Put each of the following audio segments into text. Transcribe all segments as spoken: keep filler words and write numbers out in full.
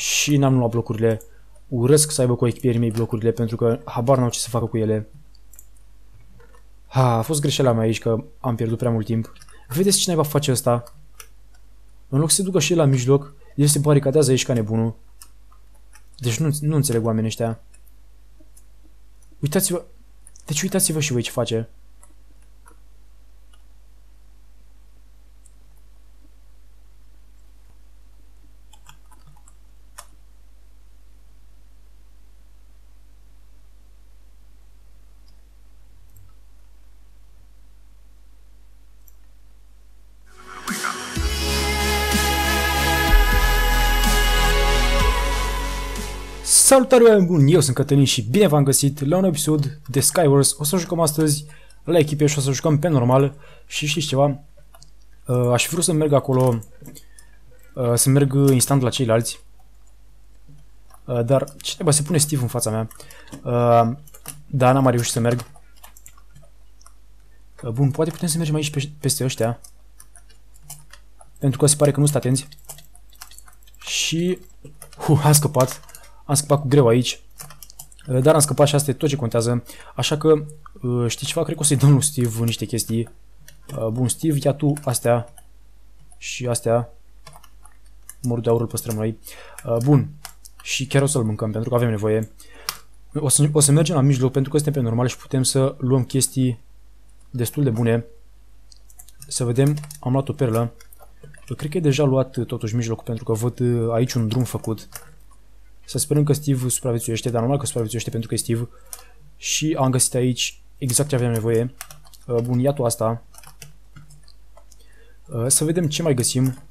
și n-am luat blocurile. Urăsc să aibă cu echipierii mei blocurile pentru că habar n-au ce să facă cu ele. Ha, a fost greșeala mea aici că am pierdut prea mult timp. Vedeți ce naiba face asta? În loc să se ducă și el la mijloc, el se baricadează aici ca nebunul. Deci nu, nu înțeleg oamenii ăștia. Uitați-vă. Deci uitați-vă și voi ce face. Salutare, oameni buni! Eu sunt Cătălin și bine v-am găsit la un episod de Skywars. O să jucăm astăzi la echipe și o să jucăm pe normal. Și știți ceva? Aș vrea să merg acolo, să merg instant la ceilalți. Dar, ce trebuie, se pune Steve în fața mea. Dar n-am mai reușit să merg. Bun, poate putem să mergem aici peste ăștia. Pentru că se pare că nu sunt atenți. Și... Uh, a scăpat! Am scăpat cu greu aici, dar am scăpat și asta e tot ce contează. Așa că, știi ceva? Cred că o să-i dăm lui Steve niște chestii. Bun, Steve, ia tu astea și astea. Mor de aurul păstrăm noi. Bun, și chiar o să-l mâncăm pentru că avem nevoie. O să, o să mergem la mijloc pentru că suntem pe normal și putem să luăm chestii destul de bune. Să vedem, am luat o perlă. Cred că e deja luat totuși mijlocul pentru că văd aici un drum făcut. Să sperăm că Steve supraviețuiește, dar normal că supraviețuiește pentru că e Steve. Și am găsit aici exact ce aveam nevoie. Bun, ia tu asta. Să vedem ce mai găsim.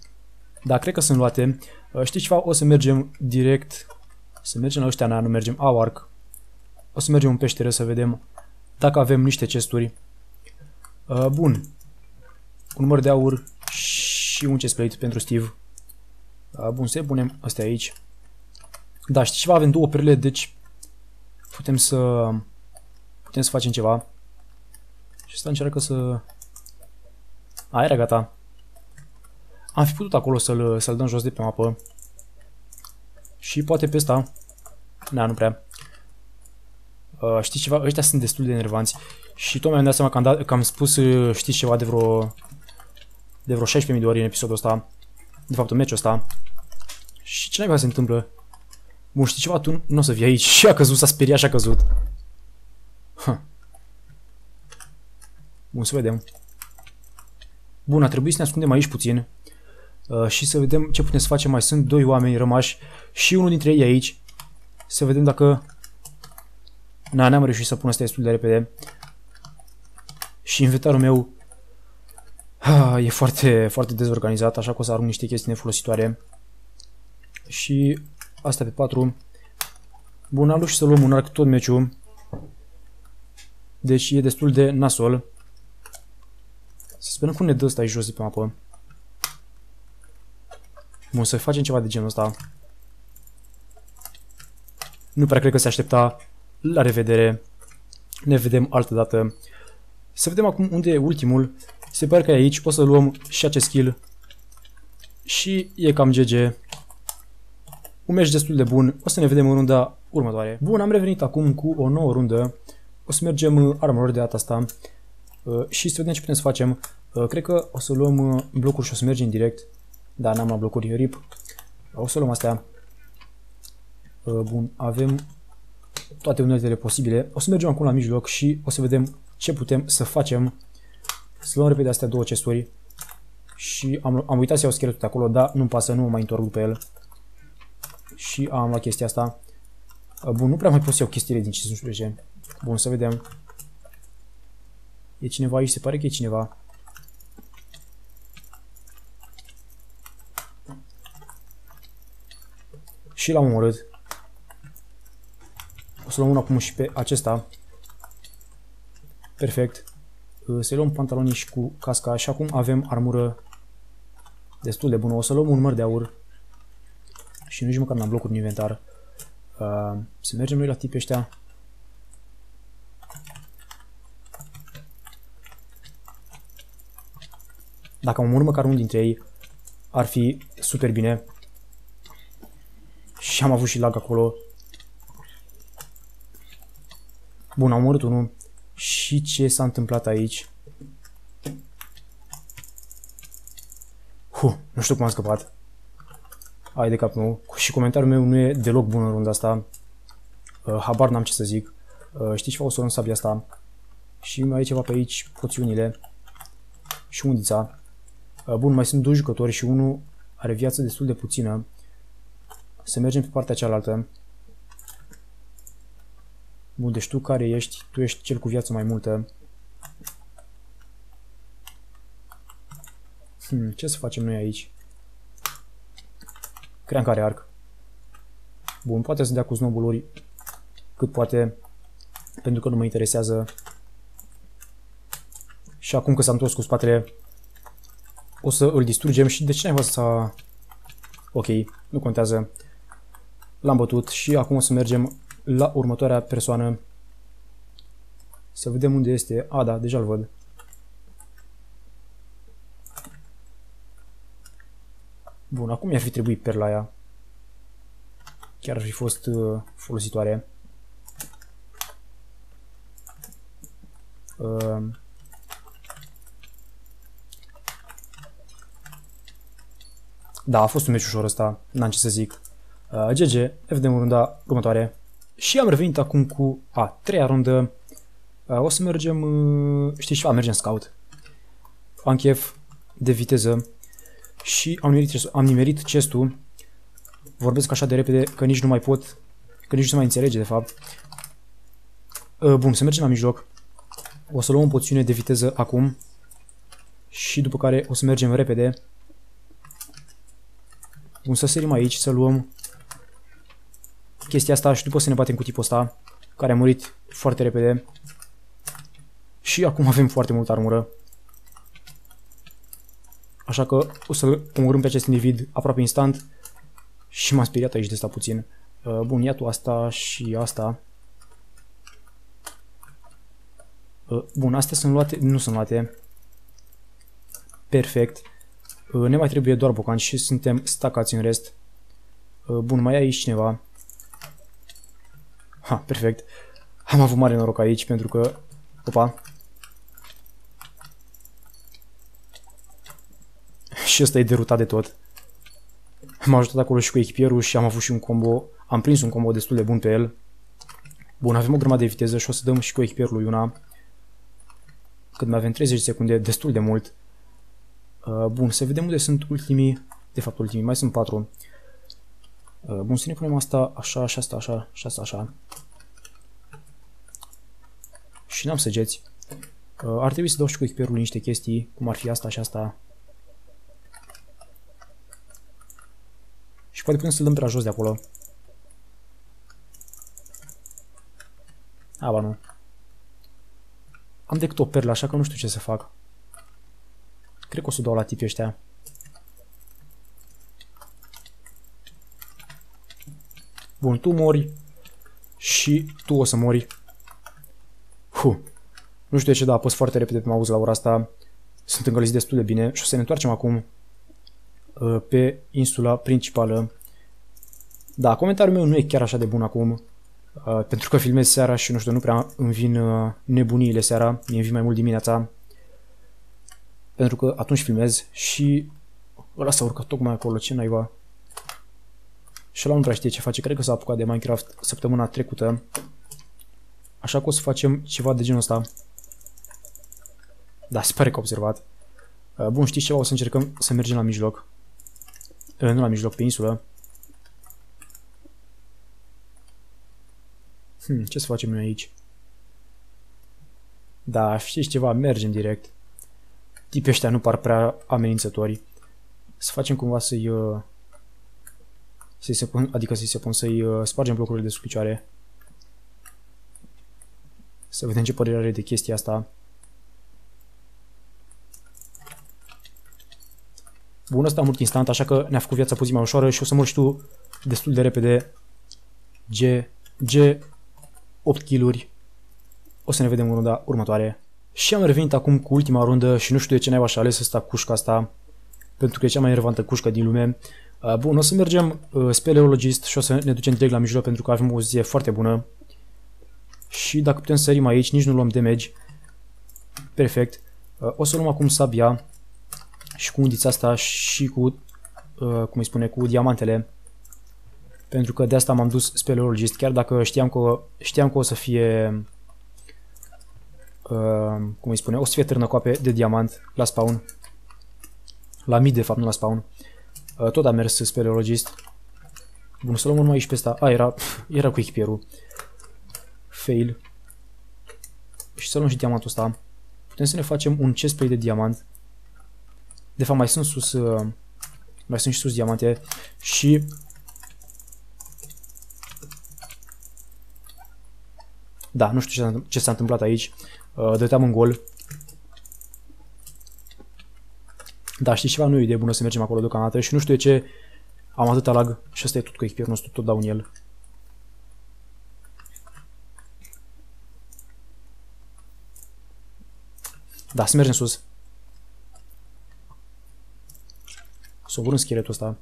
Da, cred că sunt luate. Știți ceva? O să mergem direct. Să mergem la ăștia, nu mergem. Au arc. O să mergem în peșteră să vedem dacă avem niște chesturi. Bun. Un măr de aur și un chest plate pentru Steve. Bun, să punem astea aici. Da, știi ceva? Avem două perle, deci putem să putem să facem ceva. Și să încearcă să... A, era gata. Am fi putut acolo să-l să-l dăm jos de pe mapă. Și poate pe ăsta. Na, nu prea. Uh, știi ceva? Ăștia sunt destul de enervanți. Și tot mi-am dat seama că am, dat, că am spus, știți ceva, de vreo, de vreo șaisprezece mii de ori în episodul ăsta. De fapt, în meciul ăsta. Și ce naiba se întâmplă? Bun, știi ceva? Tu nu o să vii aici. Și a căzut, s-a speriat și a căzut. Huh. Bun, să vedem. Bun, a trebuit să ne ascundem aici puțin. Uh, și să vedem ce putem să facem. Mai sunt doi oameni rămași și unul dintre ei aici. Să vedem dacă... Na, n-am reușit să pun asta destul de repede. Și inventarul meu... Uh, e foarte, foarte dezorganizat, așa că o să arunc niște chestii nefolositoare. Și... Asta pe patru. Bun, am luat și să luăm un arc tot meciul. Deci e destul de nasol. Să sperăm cum ne dă ăsta aici jos de pe mapă. Bun, să facem ceva de genul ăsta. Nu prea cred că se aștepta. La revedere. Ne vedem altă dată. Să vedem acum unde e ultimul. Se pare că e aici. O să luăm și acest skill. Și e cam G G. Un meci destul de bun, o să ne vedem în runda următoare. Bun, am revenit acum cu o nouă rundă. O să mergem armor de data asta și să vedem ce putem să facem. Cred că o să luăm blocuri și o să mergem direct. Da, n-am luat blocuri, rip. O să luăm astea. Bun, avem toate uneltele posibile. O să mergem acum la mijloc și o să vedem ce putem să facem. Să luăm repede astea două chesturi. Și am, am uitat să iau scheletul de acolo, dar nu-mi pasă, nu mă mai întorc pe el. Și am la chestia asta. Bun, nu prea mai pot să iau chestiile din cincisprezece. Bun, să vedem. E cineva aici? Se pare că e cineva. Și l-am omorât. O să luăm unul acum și pe acesta. Perfect. Să luăm pantalonii și cu casca. Și acum avem armură destul de bună. O să luăm un măr de aur. Și nici măcar n-am blocuri în inventar. Uh, să mergem noi la tipi ăștia. Dacă omor măcar unul dintre ei, ar fi super bine. Și am avut și lag acolo. Bun, am omorât unul. Și ce s-a întâmplat aici? Huh, nu știu cum am scăpat. Ai de cap meu. Și comentariul meu nu e deloc bun în runda asta. Uh, habar n-am ce să zic. Uh, știi ceva? O să luăm sabia asta. Și mai e ceva pe aici. Poțiunile. Și undița. Uh, bun, mai sunt doi jucători și unul are viață destul de puțină. Să mergem pe partea cealaltă. Bun, deci tu care ești? Tu ești cel cu viață mai multă. Hmm, ce să facem noi aici? Cream care arc. Bun, poate să dea cu snobuluri cât poate, pentru că nu mă interesează. Și acum că s-a întors cu spatele, o să îl distrugem și de ce n-ai văzut să... Ok, nu contează. L-am bătut și acum o să mergem la următoarea persoană. Să vedem unde este. A, da, deja-l văd. Bun, acum i-ar fi trebuit perla aia. Chiar ar fi fost uh, folositoare. Uh. Da, a fost un meci ușor ăsta. N-am ce să zic. Uh, G G, vedem runda următoare. Și am revenit acum cu a treia rundă. Uh, o să mergem... Uh, știi ceva? Mergem scout. Am chef de viteză. Și am nimerit, am nimerit chest-ul. Vorbesc așa de repede că nici nu mai pot, că nici nu se mai înțelege de fapt. Bun, să mergem la mijloc. O să luăm o poțiune de viteză acum. Și după care o să mergem repede. Bun, să sărim aici, să luăm chestia asta și după să ne batem cu tipul ăsta, care a murit foarte repede. Și acum avem foarte multă armură. Așa că o să-l omorâm pe acest individ aproape instant. Și m-am speriat aici de asta puțin. Bun, ia tu asta și asta. Bun, astea sunt luate, nu sunt luate. Perfect. Ne mai trebuie doar bocanci și suntem stacați în rest. Bun, mai e aici cineva. Ha, perfect. Am avut mare noroc aici pentru că... Opa. Și ăsta e derutat de tot. M-a ajutat acolo și cu echipierul și am avut și un combo. Am prins un combo destul de bun pe el. Bun, avem o grămadă de viteză și o să dăm și cu echipierul lui una. Cât mai avem treizeci de secunde, destul de mult. Uh, bun, să vedem unde sunt ultimii. De fapt ultimii, mai sunt patru. Uh, bun, să ne punem asta așa, și asta așa, și asta așa. Și n-am săgeți. Uh, ar trebui să dau și cu echipierul niște chestii, cum ar fi asta și asta. Și poate putem să-l dăm pe la jos de acolo. A, ba nu. Am decât o perlă, așa că nu știu ce să fac. Cred că o să dau la tipii ăștia. Bun, tu mori. Și tu o să mori. Huh. Nu știu de ce, da, apăs foarte repede pe mouse la ora asta. Sunt îngălzit destul de bine. Și o să ne întoarcem acum pe insula principală. Da, comentariul meu nu e chiar așa de bun acum, pentru că filmez seara și nu știu, nu prea îmi vin nebuniile seara, mi-e vin mai mult dimineața, pentru că atunci filmez și ăla s-a urcat tocmai acolo, ce naiba. Și ăla nu prea știe ce face, cred că s-a apucat de Minecraft săptămâna trecută, așa că o să facem ceva de genul ăsta. Da, se pare că a observat. Bun, știți ceva? O să încercăm să mergem la mijloc. Nu la mijloc, pe insulă. Hmm, ce să facem noi aici? Da, știți ceva? Mergem direct. Tipii ăștia nu par prea amenințători. Să facem cumva să-i... Să-i se pun, adică să-i se pun, să-i spargem blocurile de sub picioare. Să vedem ce părere are de chestia asta. Bun, ăsta a murit instant, așa că ne-a făcut viața puțin mai ușoară și o să mori și tu destul de repede. G, G, opt kill-uri. O să ne vedem în runda următoare. Și am revenit acum cu ultima rundă și nu știu de ce n-ai așa ales asta, cușca asta, pentru că e cea mai nervantă cușcă din lume. Bun, o să mergem spre Leologist și o să ne ducem direct la mijloc pentru că avem o zie foarte bună. Și dacă putem să sărim aici, nici nu luăm damage. Perfect. O să luăm acum sabia și cu undița asta și cu, cum îi spune, cu diamantele. Pentru că de asta m-am dus spre Leologist, chiar dacă știam că, știam că o să fie... Uh, cum îi spune, o să fie târnăcoape de diamant la spawn. La mid, de fapt, nu la spawn. Uh, tot a mers speleologist. Bun, să luăm unul aici pe ăsta. Ah, era, era cu echipierul. Fail. Și să luăm și diamantul ăsta. Putem să ne facem un chestplay de diamant. De fapt, mai sunt sus uh, mai sunt și sus diamante. Și da, nu știu ce s-a întâmplat aici. Dăteam în gol. Da, știi ceva? Nu e o idee bună să mergem acolo deocamdată și nu știu de ce am atâta lag. Și asta e tot cu echipierul nostru, tot dau în el. Da, să mergem sus. Să oborâm scheletul ăsta.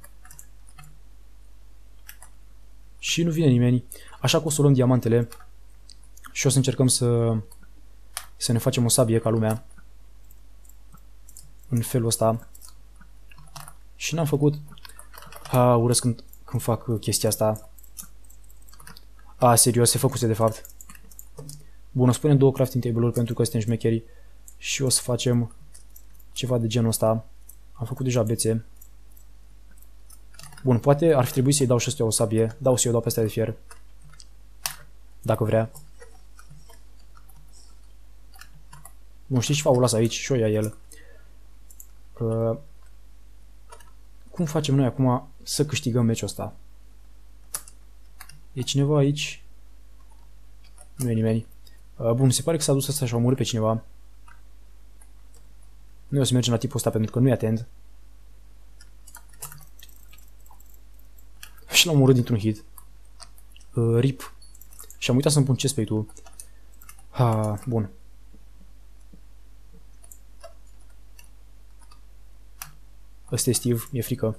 Și nu vine nimeni. Așa că o să luăm diamantele și o să încercăm să... să ne facem o sabie ca lumea. În felul ăsta. Și n-am făcut. A, urăsc când, când fac chestia asta. A, serios, se făcuse de fapt. Bun, o să punem două crafting table-uri pentru că suntem șmecheri. Și o să facem ceva de genul ăsta. Am făcut deja bețe. Bun, poate ar fi trebuit să-i dau și ăstuia o sabie. Dau să-i dau pe astea de fier. Dacă vrea. Bun, știi ceva? O las aici și o ia el. Uh, cum facem noi acum să câștigăm meciul ăsta? E cineva aici? Nu e nimeni. Uh, bun, se pare că s-a dus ăsta și a omorât pe cineva. Noi o să mergem la tipul ăsta pentru că nu e atent. Și l-am omorât dintr-un hit. Uh, rip. Și am uitat să-mi pun ce spectul. Ha, bun. Ăsta e Steve, mi-e frică.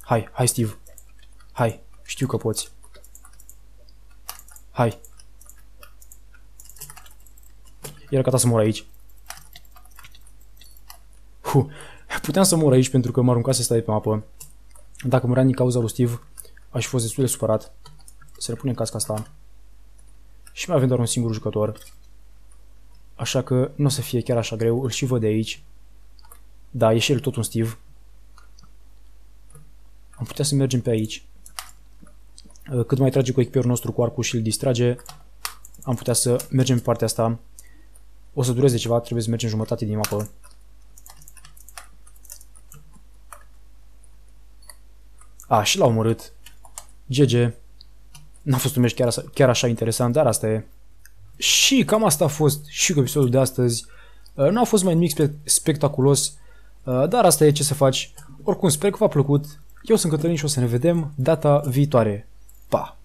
Hai, hai Steve. Hai, știu că poți. Hai. Era gata să mor aici. Huh. Puteam să mor aici pentru că mă aruncase asta de pe apă. Dacă muream din cauza lui Steve, aș fi fost destul de supărat. Să le punem casca asta. Și mai avem doar un singur jucător. Așa că nu o să fie chiar așa greu. Îl și văd de aici. Da, e și el tot un Steve. Am putea să mergem pe aici. Cât mai trage cu echipierul nostru cu arcul și îl distrage, am putea să mergem pe partea asta. O să dureze ceva, trebuie să mergem jumătate din mapă. A, și l-a omorât. G G. N-a fost un meci chiar, chiar așa interesant, dar asta e. Și cam asta a fost și cu episodul de astăzi. Nu a fost mai nimic spe spectaculos, dar asta e, ce să faci. Oricum, sper că v-a plăcut. Eu sunt Cătălin și o să ne vedem data viitoare. Pa!